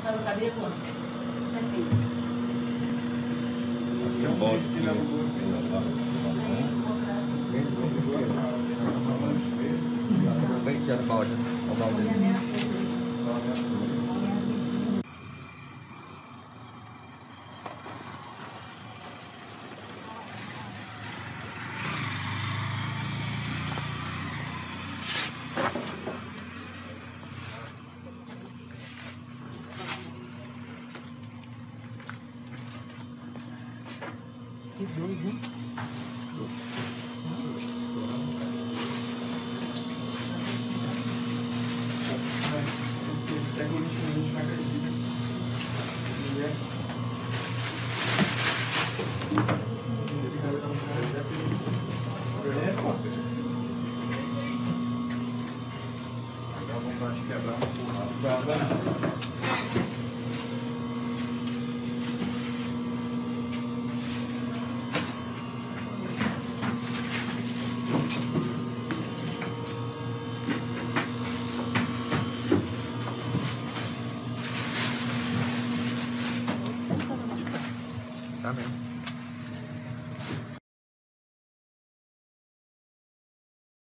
sai do cabelo, ó. Isso aqui. Tem um balde que leva o corpo. Vem tirar o balde. Olha o balde. Que doido, hein? Você segue o instrumento na cadeira. Esse cara tá no cara. É fácil. Dá vontade de quebrar um pouco. Amém.